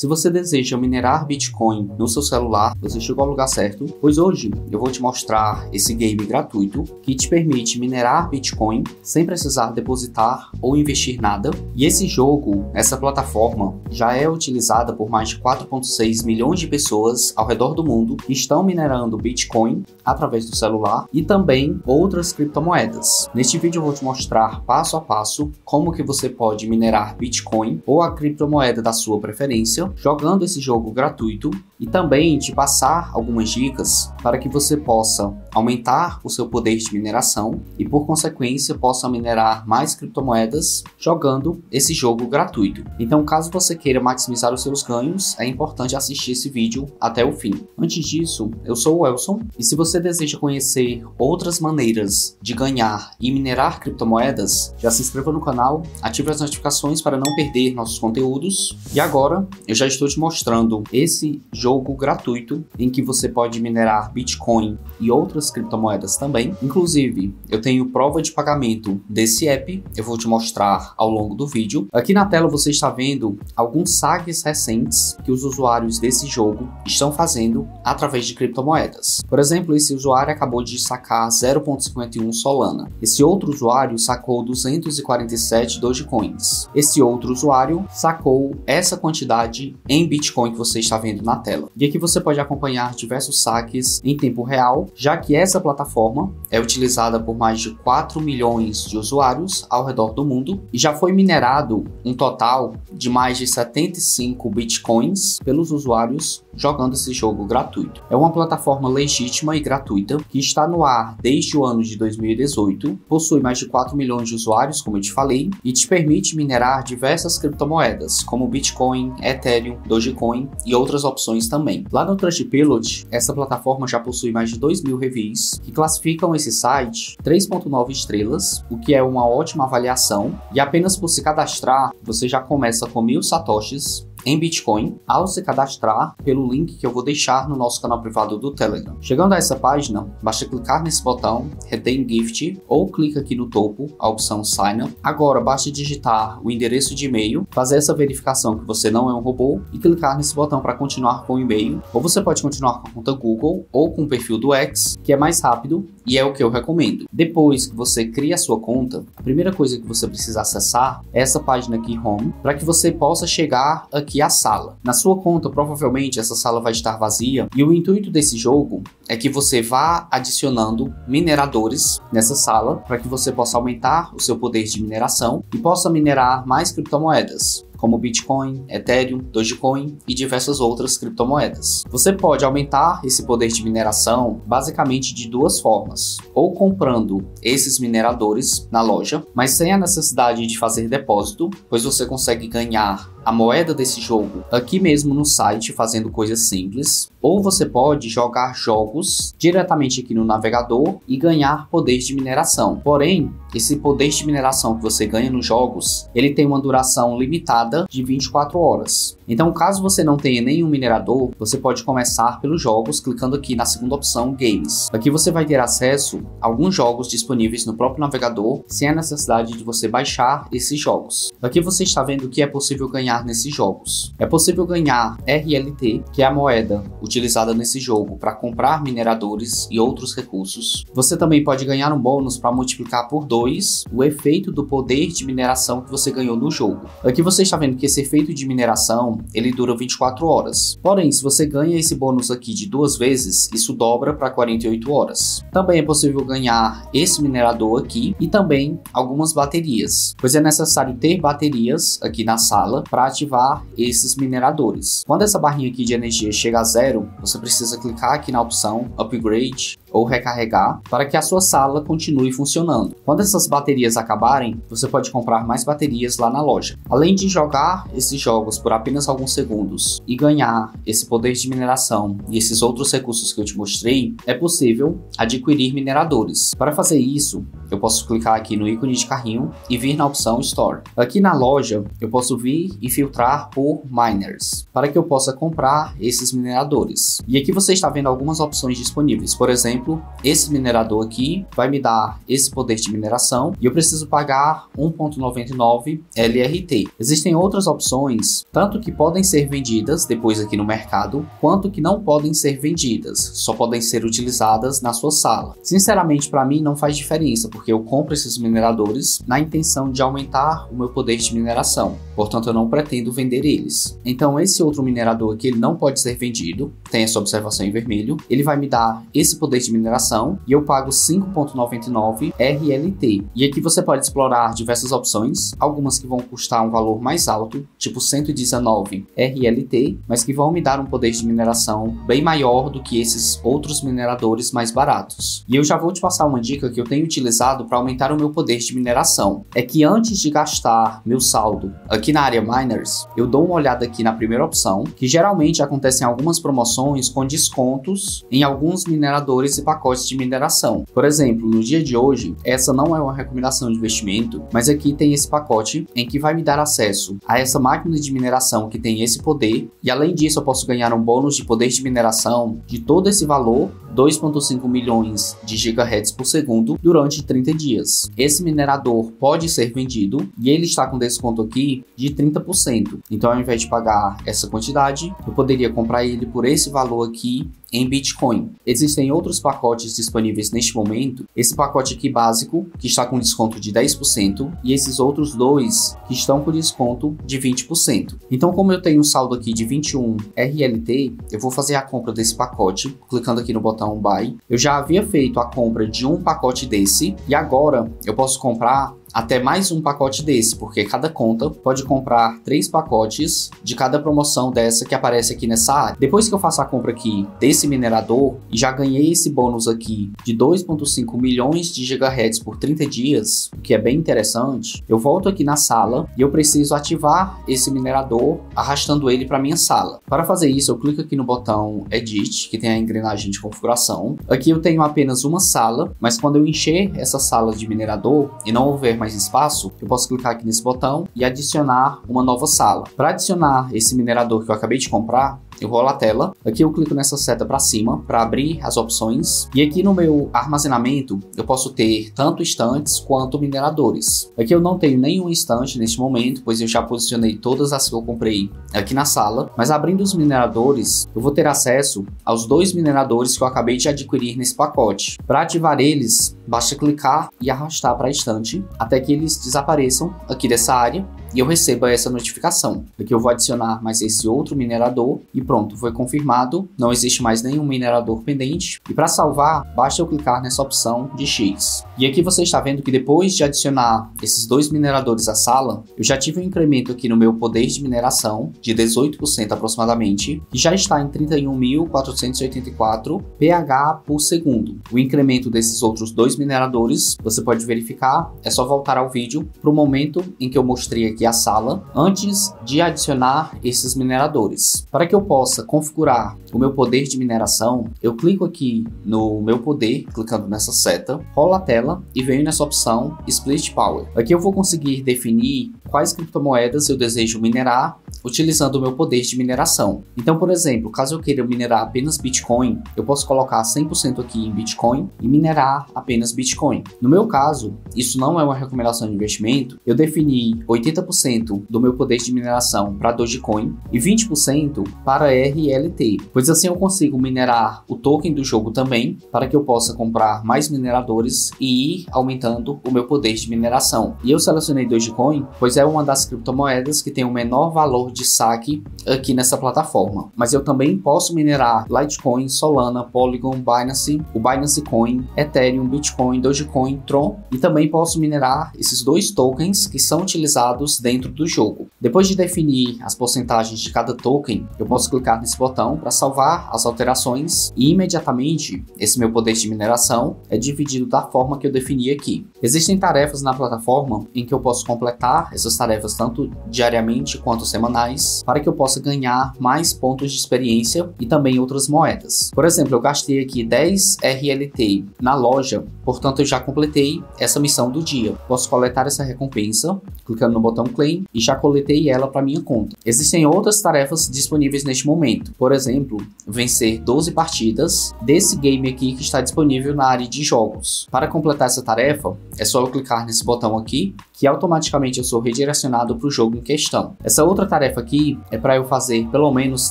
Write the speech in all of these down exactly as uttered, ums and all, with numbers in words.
Se você deseja minerar Bitcoin no seu celular, você chegou ao lugar certo, pois hoje eu vou te mostrar esse game gratuito que te permite minerar Bitcoin sem precisar depositar ou investir nada. E esse jogo, essa plataforma, já é utilizada por mais de quatro vírgula seis milhões de pessoas ao redor do mundo que estão minerando Bitcoin através do celular e também outras criptomoedas. Neste vídeo eu vou te mostrar passo a passo como que você pode minerar Bitcoin ou a criptomoeda da sua preferência jogando esse jogo gratuito e também te passar algumas dicas para que você possa aumentar o seu poder de mineração e, por consequência, possa minerar mais criptomoedas jogando esse jogo gratuito. Então, caso você queira maximizar os seus ganhos, é importante assistir esse vídeo até o fim. Antes disso, eu sou o Elson e se você deseja conhecer outras maneiras de ganhar e minerar criptomoedas, já se inscreva no canal, ative as notificações para não perder nossos conteúdos. E agora, eu já estou te mostrando esse jogo gratuito em que você pode minerar Bitcoin e outras criptomoedas também. Inclusive, eu tenho prova de pagamento desse app, eu vou te mostrar ao longo do vídeo. Aqui na tela você está vendo alguns saques recentes que os usuários desse jogo estão fazendo através de criptomoedas. Por exemplo, esse usuário acabou de sacar zero vírgula cinquenta e um Solana. Esse outro usuário sacou duzentos e quarenta e sete Dogecoins. Esse outro usuário sacou essa quantidade em Bitcoin que você está vendo na tela. E aqui você pode acompanhar diversos saques em tempo real, já que essa plataforma é utilizada por mais de quatro milhões de usuários ao redor do mundo e já foi minerado um total de mais de setenta e cinco Bitcoins pelos usuários jogando esse jogo gratuito. É uma plataforma legítima e gratuita que está no ar desde o ano de dois mil e dezoito, possui mais de quatro milhões de usuários, como eu te falei, e te permite minerar diversas criptomoedas, como Bitcoin, Ethereum, Ethereum, Dogecoin e outras opções também. Lá no Trustpilot, essa plataforma já possui mais de dois mil reviews que classificam esse site três vírgula nove estrelas, o que é uma ótima avaliação, e apenas por se cadastrar, você já começa com mil satoshis em Bitcoin ao se cadastrar pelo link que eu vou deixar no nosso canal privado do Telegram. Chegando a essa página, basta clicar nesse botão Redeem Gift ou clica aqui no topo, a opção Sign Up. Agora basta digitar o endereço de e-mail, fazer essa verificação que você não é um robô e clicar nesse botão para continuar com o e-mail, ou você pode continuar com a conta Google ou com o perfil do X, que é mais rápido e é o que eu recomendo. Depois que você cria a sua conta, a primeira coisa que você precisa acessar é essa página aqui Home, para que você possa chegar aqui que é a sala. Na sua conta, provavelmente essa sala vai estar vazia, e o intuito desse jogo é que você vá adicionando mineradores nessa sala para que você possa aumentar o seu poder de mineração e possa minerar mais criptomoedas, como Bitcoin, Ethereum, Dogecoin e diversas outras criptomoedas. Você pode aumentar esse poder de mineração basicamente de duas formas, ou comprando esses mineradores na loja, mas sem a necessidade de fazer depósito, pois você consegue ganhar a moeda desse jogo aqui mesmo no site fazendo coisas simples, ou você pode jogar jogos diretamente aqui no navegador e ganhar poder de mineração. Porém, esse poder de mineração que você ganha nos jogos, ele tem uma duração limitada de vinte e quatro horas. Então, caso você não tenha nenhum minerador, você pode começar pelos jogos clicando aqui na segunda opção Games. Aqui você vai ter acesso a alguns jogos disponíveis no próprio navegador, sem a necessidade de você baixar esses jogos. Aqui você está vendo que é possível ganhar nesses jogos. É possível ganhar R L T, que é a moeda utilizada nesse jogo para comprar mineradores e outros recursos. Você também pode ganhar um bônus para multiplicar por dois o efeito do poder de mineração que você ganhou no jogo. Aqui você está vendo que esse efeito de mineração ele dura vinte e quatro horas. Porém, se você ganha esse bônus aqui de duas vezes, isso dobra para quarenta e oito horas. Também é possível ganhar esse minerador aqui e também algumas baterias, pois é necessário ter baterias aqui na sala para ativar esses mineradores. Quando essa barrinha aqui de energia chega a zero, você precisa clicar aqui na opção Upgrade ou recarregar para que a sua sala continue funcionando. Quando essas baterias acabarem, você pode comprar mais baterias lá na loja. Além de jogar esses jogos por apenas alguns segundos e ganhar esse poder de mineração e esses outros recursos que eu te mostrei, é possível adquirir mineradores. Para fazer isso, eu posso clicar aqui no ícone de carrinho e vir na opção Store. Aqui na loja, eu posso vir e filtrar por miners para que eu possa comprar esses mineradores. E aqui você está vendo algumas opções disponíveis. Por exemplo, exemplo, esse minerador aqui vai me dar esse poder de mineração e eu preciso pagar um ponto noventa e nove L R T. Existem outras opções, tanto que podem ser vendidas depois aqui no mercado, quanto que não podem ser vendidas, só podem ser utilizadas na sua sala. Sinceramente, para mim não faz diferença, porque eu compro esses mineradores na intenção de aumentar o meu poder de mineração, portanto eu não pretendo vender eles. Então esse outro minerador aqui, ele não pode ser vendido, tem essa observação em vermelho, ele vai me dar esse poder de mineração e eu pago cinco ponto noventa e nove R L T. E aqui você pode explorar diversas opções, algumas que vão custar um valor mais alto, tipo cento e dezenove R L T, mas que vão me dar um poder de mineração bem maior do que esses outros mineradores mais baratos. E eu já vou te passar uma dica que eu tenho utilizado para aumentar o meu poder de mineração. É que antes de gastar meu saldo aqui na área miners, eu dou uma olhada aqui na primeira opção, que geralmente acontecem algumas promoções com descontos em alguns mineradores e pacotes de mineração. Por exemplo, no dia de hoje, essa não é uma recomendação de investimento, mas aqui tem esse pacote em que vai me dar acesso a essa máquina de mineração que tem esse poder, e além disso eu posso ganhar um bônus de poder de mineração de todo esse valor, dois ponto cinco milhões de gigahertz por segundo, durante trinta dias. Esse minerador pode ser vendido e ele está com desconto aqui de trinta por cento. Então, ao invés de pagar essa quantidade, eu poderia comprar ele por esse valor aqui em Bitcoin. Existem outros pacotes disponíveis neste momento, esse pacote aqui básico, que está com desconto de dez por cento, e esses outros dois que estão com desconto de vinte por cento. Então, como eu tenho um saldo aqui de vinte e um R L T, eu vou fazer a compra desse pacote, clicando aqui no botão Buy. Eu já havia feito a compra de um pacote desse, e agora eu posso comprar até mais um pacote desse, porque cada conta pode comprar três pacotes de cada promoção dessa que aparece aqui nessa área. Depois que eu faço a compra aqui desse minerador e já ganhei esse bônus aqui de dois ponto cinco milhões de gigahertz por trinta dias, o que é bem interessante, eu volto aqui na sala e eu preciso ativar esse minerador arrastando ele para minha sala. Para fazer isso, eu clico aqui no botão Edit, que tem a engrenagem de configuração. Aqui eu tenho apenas uma sala, mas quando eu encher essa sala de minerador e não houver mais espaço, eu posso clicar aqui nesse botão e adicionar uma nova sala. Para adicionar esse minerador que eu acabei de comprar, eu rolo a tela, aqui eu clico nessa seta para cima para abrir as opções, e aqui no meu armazenamento eu posso ter tanto estantes quanto mineradores. Aqui eu não tenho nenhum estante neste momento, pois eu já posicionei todas as que eu comprei aqui na sala, mas abrindo os mineradores eu vou ter acesso aos dois mineradores que eu acabei de adquirir nesse pacote. Para ativar eles, basta clicar e arrastar para a estante até que eles desapareçam aqui dessa área e eu receba essa notificação. Aqui eu vou adicionar mais esse outro minerador e pronto, foi confirmado, não existe mais nenhum minerador pendente. E para salvar, basta eu clicar nessa opção de X. E aqui você está vendo que depois de adicionar esses dois mineradores à sala, eu já tive um incremento aqui no meu poder de mineração de dezoito por cento aproximadamente, que já está em trinta e um mil quatrocentos e oitenta e quatro pH por segundo. O incremento desses outros dois mineradores, você pode verificar, é só voltar ao vídeo para o momento em que eu mostrei aqui a sala antes de adicionar esses mineradores. Para que eu possa configurar o meu poder de mineração, eu clico aqui no meu poder, clicando nessa seta, rolo a tela e venho nessa opção Split Power. Aqui eu vou conseguir definir quais criptomoedas eu desejo minerar utilizando o meu poder de mineração. Então, por exemplo, caso eu queira minerar apenas Bitcoin, eu posso colocar cem por cento aqui em Bitcoin e minerar apenas Bitcoin. No meu caso, isso não é uma recomendação de investimento, eu defini oitenta por cento do meu poder de mineração para Dogecoin e vinte por cento para R L T, pois assim eu consigo minerar o token do jogo também, para que eu possa comprar mais mineradores e ir aumentando o meu poder de mineração. E eu selecionei Dogecoin, pois é uma das criptomoedas que tem o menor valor de saque aqui nessa plataforma, mas eu também posso minerar Litecoin, Solana, Polygon, Binance, o Binance Coin, Ethereum, Bitcoin, Dogecoin, Tron, e também posso minerar esses dois tokens que são utilizados dentro do jogo. Depois de definir as porcentagens de cada token, eu posso clicar nesse botão para salvar as alterações e imediatamente esse meu poder de mineração é dividido da forma que eu defini aqui. Existem tarefas na plataforma em que eu posso completar essas tarefas tanto diariamente quanto semanalmente, reais para que eu possa ganhar mais pontos de experiência e também outras moedas. Por exemplo, eu gastei aqui dez R L T na loja, portanto eu já completei essa missão do dia. Posso coletar essa recompensa clicando no botão claim e já coletei ela para minha conta. Existem outras tarefas disponíveis neste momento, por exemplo, vencer doze partidas desse game aqui que está disponível na área de jogos. Para completar essa tarefa, é só eu clicar nesse botão aqui que automaticamente eu sou redirecionado para o jogo em questão. Essa outra tarefa aqui é para eu fazer pelo menos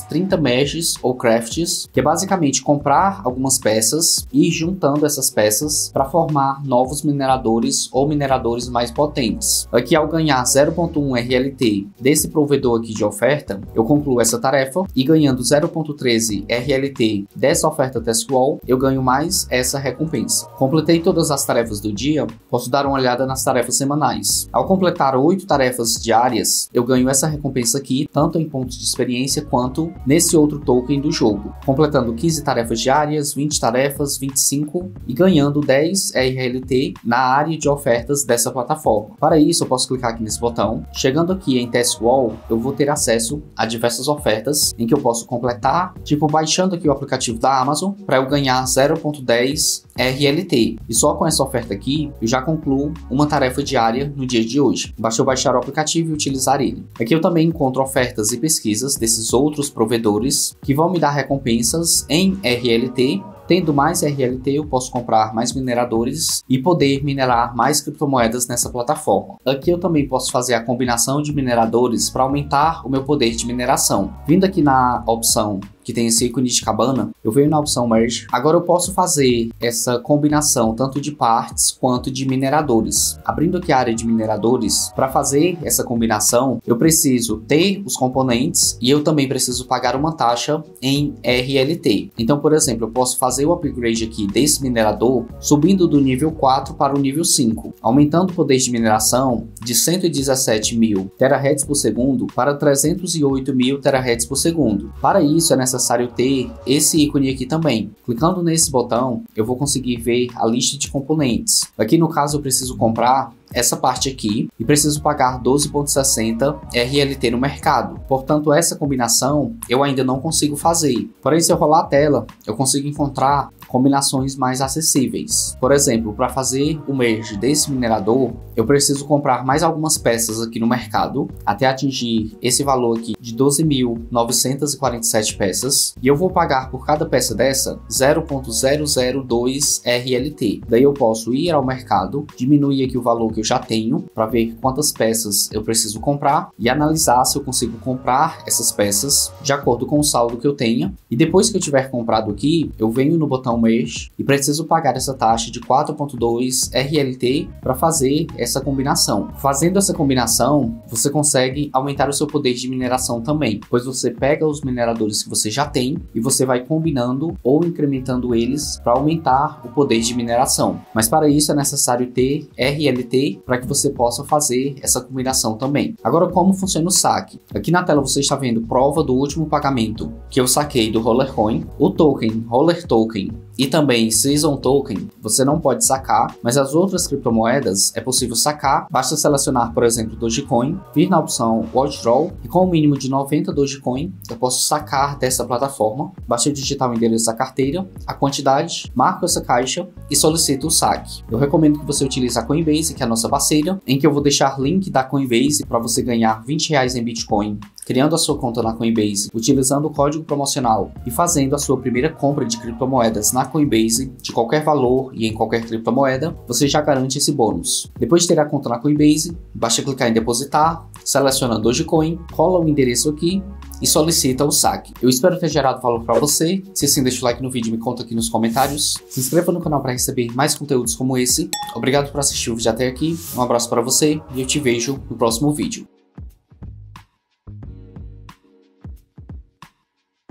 trinta meshes ou crafts, que é basicamente comprar algumas peças e ir juntando essas peças para formar novos mineradores ou mineradores mais potentes. Aqui, ao ganhar zero ponto um R L T desse provedor aqui de oferta, eu concluo essa tarefa e ganhando zero ponto treze R L T dessa oferta TestWall, eu ganho mais essa recompensa. Completei todas as tarefas do dia, posso dar uma olhada nas tarefas semanais. Ao completar oito tarefas diárias, eu ganho essa recompensa aqui, tanto em pontos de experiência quanto nesse outro token do jogo. Completando quinze tarefas diárias, vinte tarefas, vinte e cinco e ganhando dez R L T na área de ofertas dessa plataforma. Para isso, eu posso clicar aqui nesse botão. Chegando aqui em TestWall, eu vou ter acesso a diversas ofertas em que eu posso completar, tipo baixando aqui o aplicativo da Amazon para eu ganhar zero ponto dez R L T. E só com essa oferta aqui, eu já concluo uma tarefa diária no dia de hoje. Basta eu baixar o aplicativo e utilizar ele. Aqui eu também encontro ofertas e pesquisas desses outros provedores que vão me dar recompensas em R L T. Tendo mais R L T, eu posso comprar mais mineradores e poder minerar mais criptomoedas nessa plataforma. Aqui eu também posso fazer a combinação de mineradores para aumentar o meu poder de mineração. Vindo aqui na opção que tem esse ícone de cabana, eu venho na opção Merge. Agora eu posso fazer essa combinação tanto de partes quanto de mineradores. Abrindo aqui a área de mineradores, para fazer essa combinação, eu preciso ter os componentes e eu também preciso pagar uma taxa em R L T. Então, por exemplo, eu posso fazer o upgrade aqui desse minerador, subindo do nível quatro para o nível cinco, aumentando o poder de mineração de cento e dezessete mil Terahertz por segundo para trezentos e oito mil Terahertz por segundo. Para isso, é necessário necessário ter esse ícone aqui também. Clicando nesse botão, eu vou conseguir ver a lista de componentes. Aqui no caso eu preciso comprar essa parte aqui e preciso pagar doze ponto sessenta R L T no mercado. Portanto, essa combinação eu ainda não consigo fazer. Porém, se eu rolar a tela, eu consigo encontrar combinações mais acessíveis. Por exemplo, para fazer o merge desse minerador, eu preciso comprar mais algumas peças aqui no mercado até atingir esse valor aqui de doze mil novecentos e quarenta e sete peças, e eu vou pagar por cada peça dessa zero ponto zero zero dois R L T. Daí eu posso ir ao mercado, diminuir aqui o valor que eu já tenho para ver quantas peças eu preciso comprar e analisar se eu consigo comprar essas peças de acordo com o saldo que eu tenha. E depois que eu tiver comprado aqui, eu venho no botão Merge e preciso pagar essa taxa de quatro ponto dois R L T para fazer essa combinação. Fazendo essa combinação, você consegue aumentar o seu poder de mineração também, pois você pega os mineradores que você já tem e você vai combinando ou incrementando eles para aumentar o poder de mineração. Mas para isso é necessário ter R L T para que você possa fazer essa combinação também. Agora, como funciona o saque? Aqui na tela você está vendo prova do último pagamento que eu saquei do Rollercoin, o token Roller Token e também Season Token. Você não pode sacar, mas as outras criptomoedas é possível sacar. Basta selecionar, por exemplo, Dogecoin, vir na opção Withdraw e com o mínimo de noventa Dogecoin eu posso sacar dessa plataforma. Basta eu digitar o endereço da carteira, a quantidade, marco essa caixa e solicito o saque. Eu recomendo que você utilize a Coinbase, que é a nossa parceira, em que eu vou deixar link da Coinbase para você ganhar vinte reais em Bitcoin criando a sua conta na Coinbase, utilizando o código promocional e fazendo a sua primeira compra de criptomoedas na Coinbase, de qualquer valor e em qualquer criptomoeda, você já garante esse bônus. Depois de ter a conta na Coinbase, basta clicar em depositar, selecionando Dogecoin, cola o endereço aqui e solicita o saque. Eu espero ter gerado valor para você. Se sim, deixa o like no vídeo e me conta aqui nos comentários. Se inscreva no canal para receber mais conteúdos como esse. Obrigado por assistir o vídeo até aqui, um abraço para você e eu te vejo no próximo vídeo.